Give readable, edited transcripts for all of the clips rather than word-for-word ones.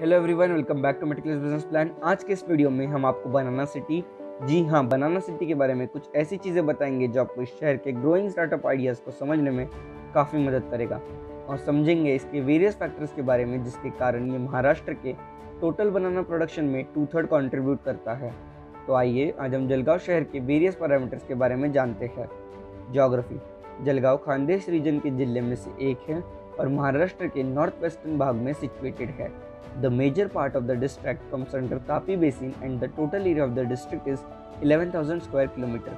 Hello everyone, welcome back to meticulous business plan. आज के इस वीडियो में हम आपको बनाना सिटी, जी हाँ बनाना सिटी के बारे में कुछ ऐसी चीज़ें बताएंगे जो आपको इस शहर के ग्रोइंग स्टार्टअप आइडियाज़ को समझने में काफ़ी मदद करेगा और समझेंगे इसके वेरियस फैक्टर्स के बारे में जिसके कारण ये महाराष्ट्र के टोटल बनाना प्रोडक्शन में 2/3 कॉन्ट्रीब्यूट करता है। तो आइए आज हम जलगाँव शहर के वेरियस पैरामीटर्स के बारे में जानते हैं। जोग्राफी, जलगाँव खानदेश रीजन के जिले में से एक है और महाराष्ट्र के नॉर्थ वेस्टर्न भाग में सिचुएटेड है। The major part of the district comes under Tapi basin and the total area of the district is 11,000 square kilometer।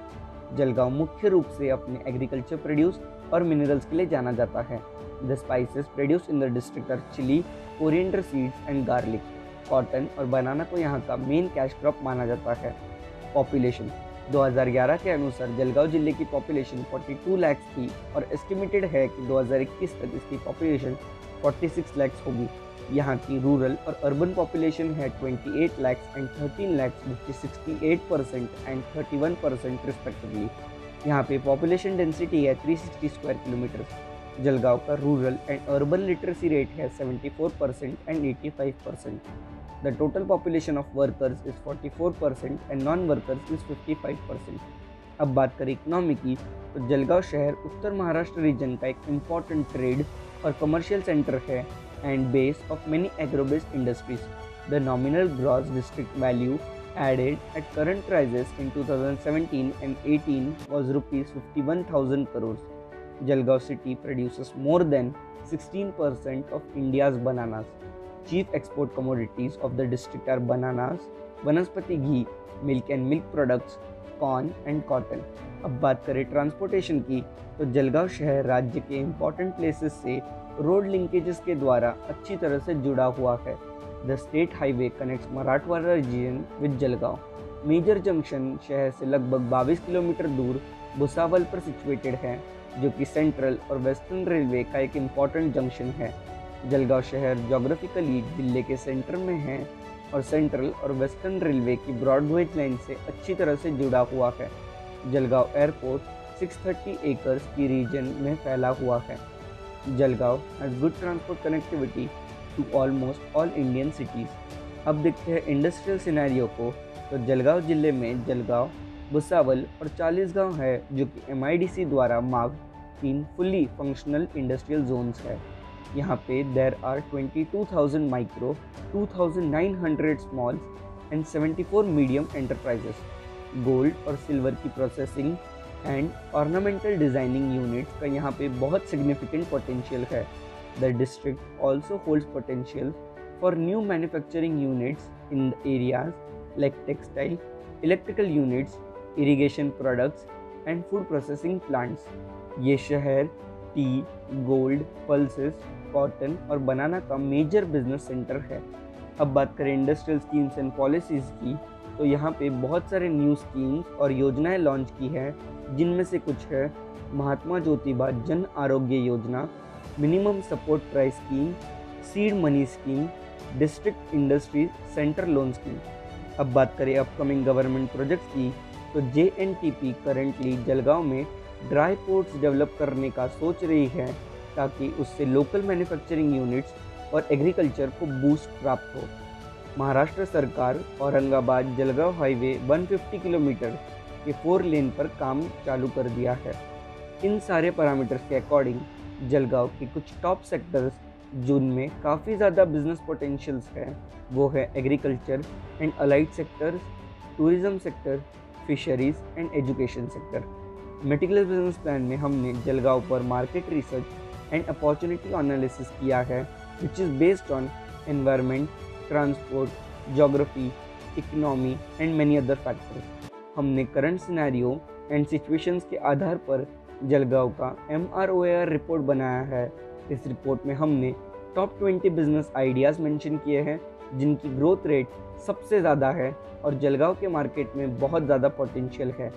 Jalgaon मुख्य रूप से अपने एग्रीकल्चर प्रोड्यूस और मिनरल्स के लिए जाना जाता है। The spices produced in the district are chili, coriander seeds and garlic। Cotton और बनाना को यहाँ का मेन कैश क्रॉप माना जाता है। पॉपुलेशन, 2011 के अनुसार जलगाँव जिले की पॉपुलेशन 42 लाख थी और एस्टिमेटेड है कि 2021 तक इसकी पॉपुलेशन 46 लाख होगी। यहाँ की रूरल और अर्बन पॉपुलेशन है 28 lakh and 13 lakh which is 68% and 31% respectively. यहाँ पे पॉपुलेशन डेंसिटी है 360 स्क्वायर किलोमीटर। जलगाँव का rural and urban literacy rate है 74% and 85%। The total population of workers is 44% and non workers is 55%। अब बात करें इकनॉमी की, तो जलगाँव शहर उत्तर महाराष्ट्र रीजन का एक इम्पॉर्टेंट ट्रेड और कमर्शियल सेंटर है and base of many agro-based industries। The nominal gross district value added at current prices in 2017 and 18 was rupees 51,000 crores। Jalgaon city produces more than 16% of India's bananas। Chief export commodities of the district are bananas, वनस्पति घी, milk and milk products, corn and cotton। अब बात करें transportation की, तो जलगाँव शहर राज्य के important places से रोड लिंकेजेस के द्वारा अच्छी तरह से जुड़ा हुआ है। The state highway connects Marathwada region with Jalgaon. Major junction शहर से लगभग 22 किलोमीटर दूर भुसावल पर सिचुएटेड है, जो कि सेंट्रल और वेस्टर्न रेलवे का एक इम्पॉर्टेंट जंक्शन है। जलगाँव शहर जोग्राफिकली जिले के सेंटर में है और सेंट्रल और वेस्टर्न रेलवे की ब्रॉडवेज लाइन से अच्छी तरह से जुड़ा हुआ है। जलगाँव एयरपोर्ट 630 एकर्स की रीजन में फैला हुआ है। Jalgaon has good transport connectivity to almost all Indian cities. अब देखते हैं इंडस्ट्रियल सिनेरियो को, तो जलगाँव जिले में जलगाँव, भुसावल और चालीसगाँव है जो कि MIDC द्वारा marked 3 fully functional industrial zones है। यहाँ पे there are 22,000 micro, 2,900 small and 74 medium enterprises. Gold और सिल्वर की processing and ornamental designing units का यहाँ पे बहुत सिग्निफिकेंट पोटेंशियल है। The district also holds potential for new manufacturing units in the areas like textile, electrical units, irrigation products and food processing plants. ये शहर T, gold, pulses, cotton और बनाना का major business centre है। अब बात करें industrial schemes and policies की, तो यहाँ पे बहुत सारे न्यू स्कीम्स और योजनाएं लॉन्च की हैं, जिनमें से कुछ है Mahatma Jyotiba Jan Arogya Yojana, minimum support price scheme, seed money scheme, district industry centre loan scheme. अब बात करें अपकमिंग गवर्नमेंट प्रोजेक्ट्स की, तो JNTP करेंटली जलगाँव में ड्राई पोर्ट्स डेवलप करने का सोच रही है ताकि उससे लोकल मैन्युफैक्चरिंग यूनिट्स और एग्रीकल्चर को बूस्ट प्राप्त हो। महाराष्ट्र सरकार औरंगाबाद जलगाँव हाईवे 150 किलोमीटर के 4 लेन पर काम चालू कर दिया है। इन सारे पैरामीटर्स के अकॉर्डिंग जलगाँव के कुछ टॉप सेक्टर्स जिनमें काफ़ी ज़्यादा बिजनेस पोटेंशियल्स हैं वो है agriculture and allied sectors, tourism sector, fisheries and education sector. Meticulous business plan में हमने जलगाँव पर market research and opportunity analysis किया है which is based on environment, transport, geography, economy and many other factors. हमने current scenario and situations के आधार पर जलगाँव का MRO रिपोर्ट बनाया है। इस रिपोर्ट में हमने टॉप 20 बिजनेस आइडियाज़ मेंशन किए हैं जिनकी ग्रोथ रेट सबसे ज़्यादा है और जलगाँव के मार्केट में बहुत ज़्यादा पोटेंशियल है।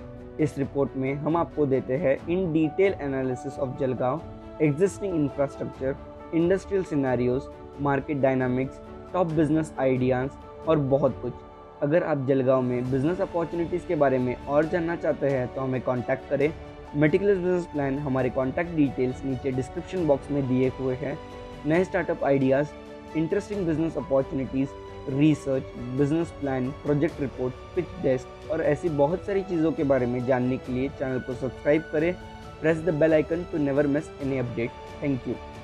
इस रिपोर्ट में हम आपको देते हैं in detail analysis of Jalgaon, existing infrastructure, industrial scenarios, market dynamics, top business ideas और बहुत कुछ। अगर आप जलगाँव में बिजनेस अपॉर्चुनिटीज़ के बारे में और जानना चाहते हैं तो हमें कांटेक्ट करें। मेटिकुलस बिजनेस प्लान हमारे कांटेक्ट डिटेल्स नीचे डिस्क्रिप्शन बॉक्स में दिए हुए हैं। नए startup ideas, interesting business opportunities, research, business plan, project report, pitch desk और ऐसी बहुत सारी चीज़ों के बारे में जानने के लिए चैनल को सब्सक्राइब करें। Press the bell icon to never miss any update. Thank you.